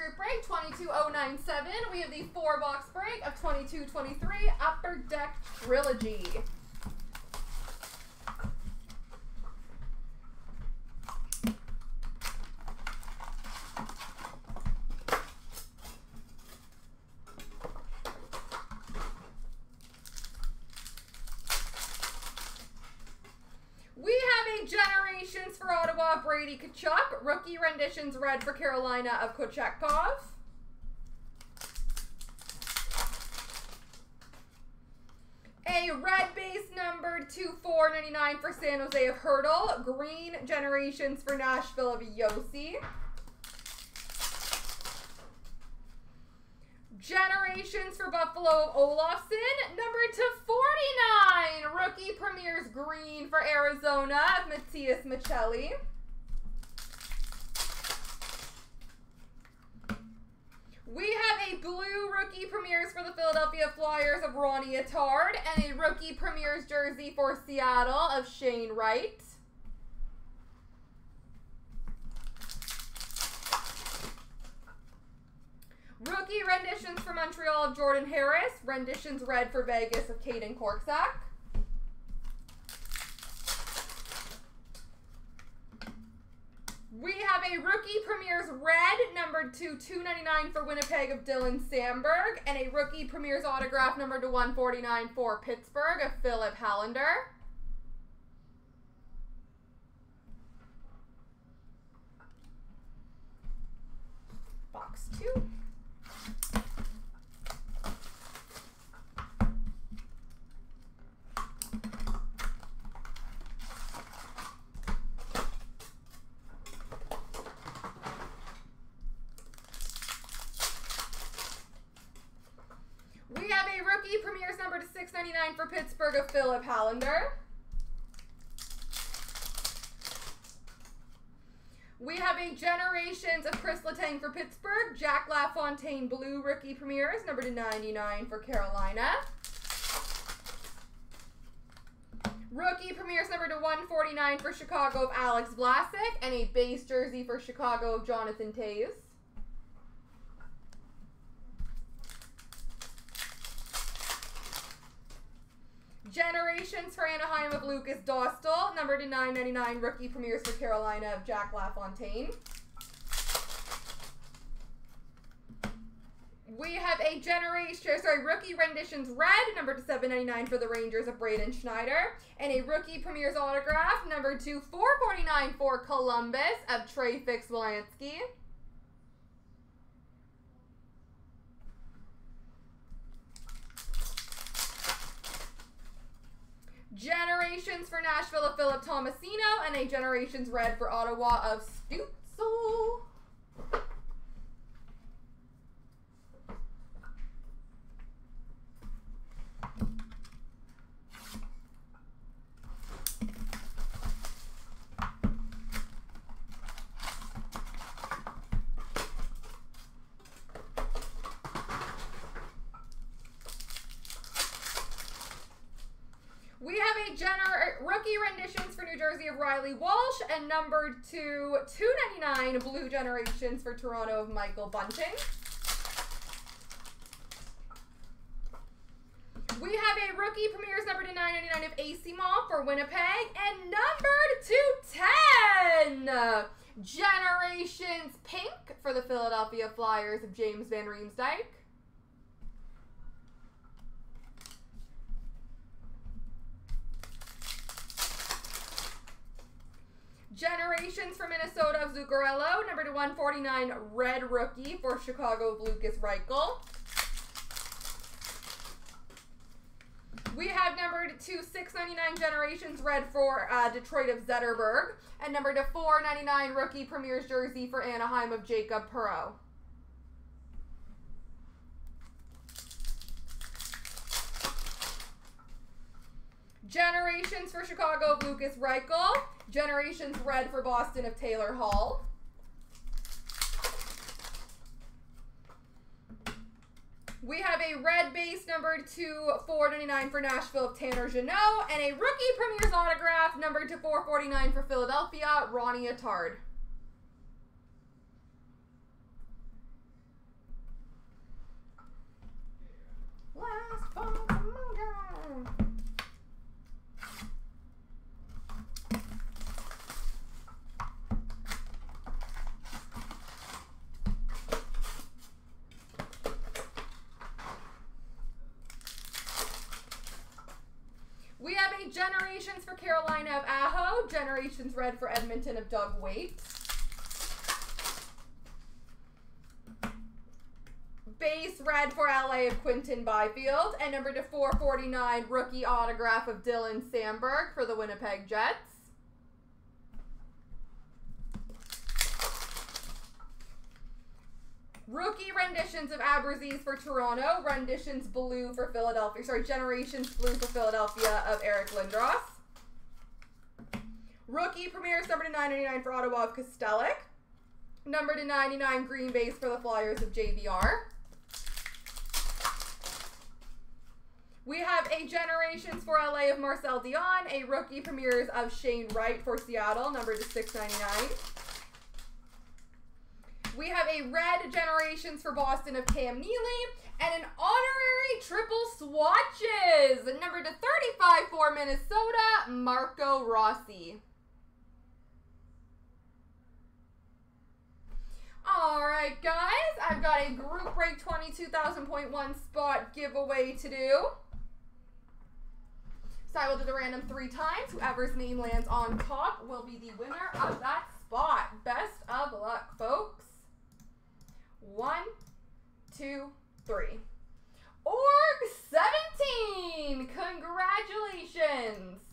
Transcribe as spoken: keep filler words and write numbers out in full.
group break twenty-two oh nine seven. We have the four box break of twenty-two twenty-three Upper Deck Trilogy. For Ottawa, Brady Kachuk. Rookie renditions red for Carolina of Kochekov. A red base numbered two four ninety-nine for San Jose of Hurdle. Green generations for Nashville of Yossi. Generations for Buffalo of Olafson, numbered to forty-nine. Rookie premieres green for Arizona of Matthias Michelli. We have a blue rookie premieres for the Philadelphia Flyers of Ronnie Attard, and a rookie premieres jersey for Seattle of Shane Wright. Rookie renditions for Montreal of Jordan Harris. Renditions red for Vegas of Kaden Korczak. We have a rookie premieres red, numbered to two ninety-nine for Winnipeg of Dylan Sandberg. And a rookie premieres autograph, numbered to one forty-nine for Pittsburgh of Philip Hallander. Box two. Premieres number to six ninety-nine for Pittsburgh of Philip Hallander. We have a generations of Chris Letang for Pittsburgh. Jack LaFontaine blue rookie premieres number to ninety-nine for Carolina. Rookie premieres number to one forty-nine for Chicago of Alex Vlasic, and a base jersey for Chicago of Jonathan Toews. Generations for Anaheim of Lucas Dostal, number to nine ninety-nine, rookie premieres for Carolina of Jack LaFontaine. We have a generation, sorry, rookie renditions red, number to seven ninety-nine for the Rangers of Braden Schneider, and a rookie premieres autograph, number to four forty-nine for Columbus of Trey Fix-Wilansky. Generations for Nashville of Philip Tomasino, and a Generations red for Ottawa of Stutzel. We have a gener rookie renditions for New Jersey of Riley Walsh, and number two, two ninety-nine blue generations for Toronto of Michael Bunting. We have a rookie premieres number to nine ninety-nine of A C Mall for Winnipeg, and number two ten generations pink for the Philadelphia Flyers of James Van Riemsdyk. Generations for Minnesota of Zuccarello, number to one forty-nine red rookie for Chicago of Lucas Reichel. We have number to six ninety-nine generations red for uh, Detroit of Zetterberg, and number to four ninety-nine rookie premieres jersey for Anaheim of Jacob Perreault. Generations for Chicago of Lucas Reichel. Generations red for Boston of Taylor Hall. We have a red base numbered to four ninety-nine for Nashville of Tanner Jeannot, and a rookie premieres autograph numbered to four forty-nine for Philadelphia, Ronnie Attard. Generations for Carolina of Aho. Generations red for Edmonton of Doug Weight. Base red for L A of Quinton Byfield. And number to four forty-nine rookie autograph of Dylan Sandberg for the Winnipeg Jets. Rookie renditions of Aberzies for Toronto. Renditions blue for Philadelphia. Sorry, generations blue for Philadelphia of Eric Lindros. Rookie premieres number to nine ninety-nine for Ottawa of Kostelic. Number to ninety-nine green base for the Flyers of J V R. We have a generations for L A of Marcel Dion. A rookie premieres of Shane Wright for Seattle. Number to six ninety-nine. We have a red generations for Boston of Cam Neely and an honorary triple swatches. Number to thirty-five for Minnesota, Marco Rossi. All right, guys, I've got a group break twenty-two thousand point one spot giveaway to do. So I will do the random three times. Whoever's name lands on top will be the winner of that spot. Best of luck, folks. One, two, three. Org seventeen! Congratulations!